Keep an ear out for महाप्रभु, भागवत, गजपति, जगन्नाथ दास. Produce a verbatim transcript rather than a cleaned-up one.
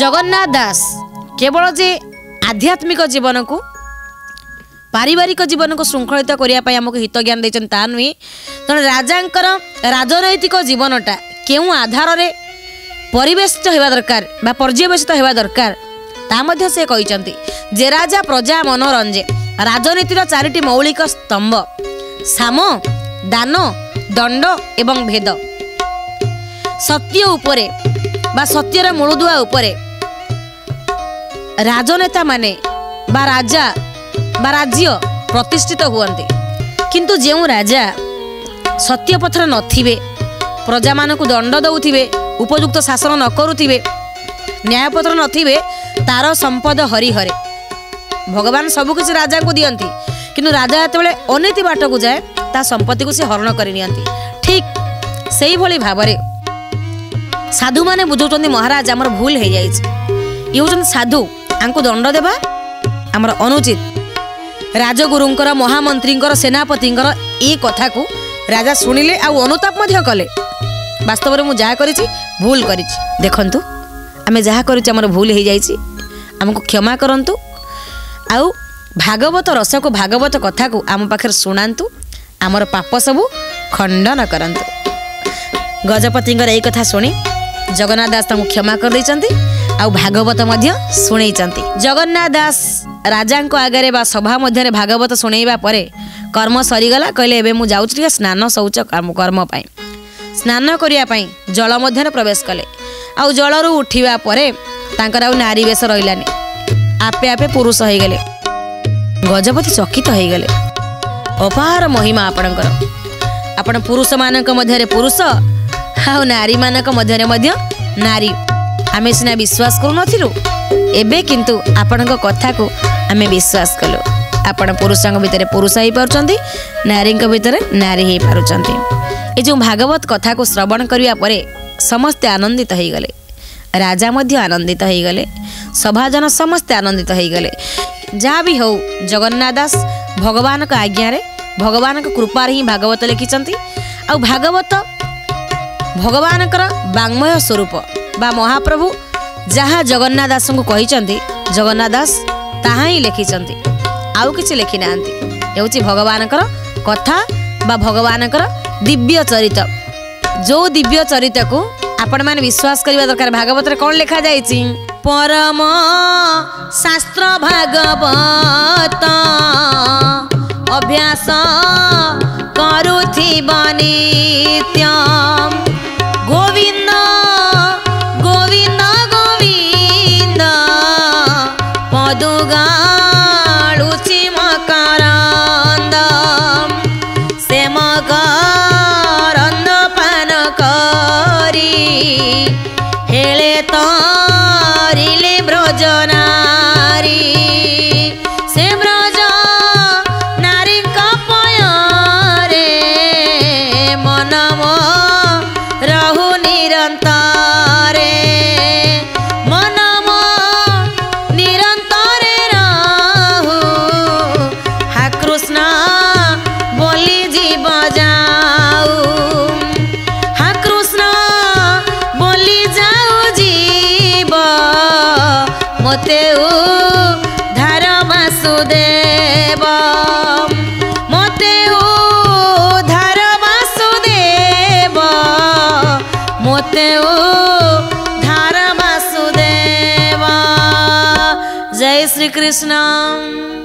जगन्नाथ दास केवल जे आध्यात्मिक जीवन को पारिवारिक जीवन को श्रृंखलित करने आमको हित ज्ञान देते नुहे तेना राजांकर राजनैतिक जीवनटा क्यों आधार में परिवेशित होगा दरकार बा पर्यवेसित होगा दरकार तामध्य से कहते जे राजा प्रजा मनोरंजे राजनीतिर चारिटी मौलिक स्तंभ साम दान दंड एवं भेद सत्य उपरे बा सत्यर मूलदुआ उपरे राजनेता माने बा राजा बा राज्य प्रतिष्ठित हुवंती किंतु जेउ राजा सत्य पथर नथिबे प्रजा मानकु दंड दउथिबे उपयुक्त शासन न करुथिबे न्याय पथर नथिबे तार संपद हरिहरे भगवान सबकिछ राजा को दियंती किंतु राजा जतबेले अनैति बाट को जाए ता संपत्ति को से हरण कर ठीक सेही भली भाबरे साधु माने बुझौछन्ती महाराज आमर भूल हो जाइछ ये होछन साधु आंको दंड देबा आमर अनुचित राजगुरुंकर महामंत्रींकर सेनापतिंकर ए कथा को राजा सुनिले आ अनुताप मध्य कले वास्तव में मु जा करिछि भूल करिछि देखंतु आमे जा करिछि आमर भूल हो जाइछि आमको क्षमा करंतु आउ भागवत रस को भागवत कथा को आम पाखे शुणातु आमर पाप सबू खंडन करंतु। गजपति एक कथा शुणी जगन्नाथ दास क्षमा कर आउ भागवत शुणी जगन्नाथ दास राजा आगे बा सभा मध्य भागवत शुणा पर कर्म सरीगला कहले एबे मु जाउछि टिके स्नान शौच कर्म पाई स्नान करने जल मध्य प्रवेश कले आउ जलरू उठिबा परे तांकर आउ नारी बेश रहिलानि आपे आपे पुरुष हो गले। गजपति चकित हो गले अपार महिमा आपणकर आपण पुरुष मानक मध्यरे पुरुष आउ नारी मानक मध्यरे मध्य नारी आमे सिना विश्वास करूनथिलु एबे किंतु आपणको कथा को आमे विश्वास कलु आपण पुरुषांग भितरे पुरुष होई पारुचंती नारींक भितरे नारी होई पारुचंती ए जो भागवत कथा को श्रवण करिया परे समस्त आनंदित हो गले राजा मध्य आनंदित हो गले सभाजन समस्ते आनंदित हो गले जहाँ भी हो जगन्नाथ दास भगवान का आज्ञा रे भगवान का कृपा ही भागवत लिखिचंती आ भागवत भगवान कर वाङ्मय स्वरूप बा महाप्रभु जहाँ जगन्नाथ दास को कहिचंती जगन्नाथ दास ताहा ही लिखिचंती आउ किछि लिखि नांती हेउछि भगवान कर कथा बा भगवान कर दिव्य चरित्र जो दिव्य चरित्र को आपण मैंने विश्वास करिबा दरकार भागवत रे कोन लेखा जायछि परम शास्त्र भागवत अभ्यास करूथि नित्यम गोविंद गोविंद गोविंद पदुगा कृष्ण।